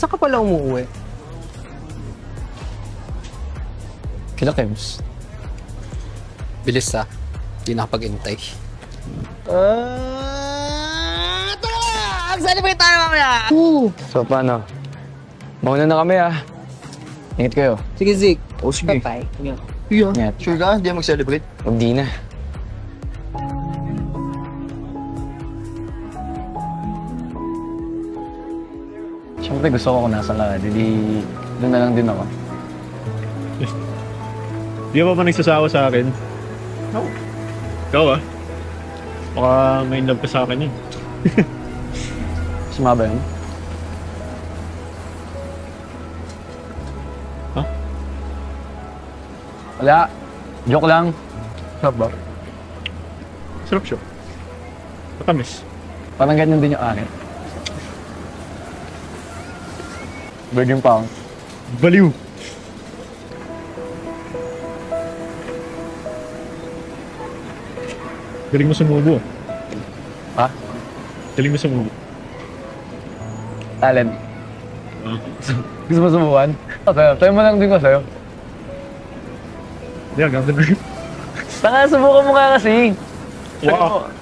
Saan ka pala umuwi? Kila Kebs. Bilis ha. Hindi nakapag-intay. Celebrate tayo mamaya! So paano? Mauna na kami ah. Ingat kayo. Sige Zeke. Oh sige. Bye-bye. Yeah. Sure ka? Hindi mag-celebrate? Hindi na. Siyempre gusto ko kung nasa lahat. Hindi, doon na lang din ako. Hindi ka pa nagsasawa sa akin? No. Ikaw ah. Baka may love ka sa akin eh. Sama ba yun? Huh? Wala. Joke lang. Sarap ba? Sarap siya. Matamis. Parang ganyan din yung akin. Virgin pound. Baliw! Galing mo sa mubo. Ha? Galing mo sa mubo. Talent. Gusto mo subukan? Sayo, tayo mo lang din ko sa'yo. Hindi, hanggang din rin. Taka, subukan mo ka kasi. Wow!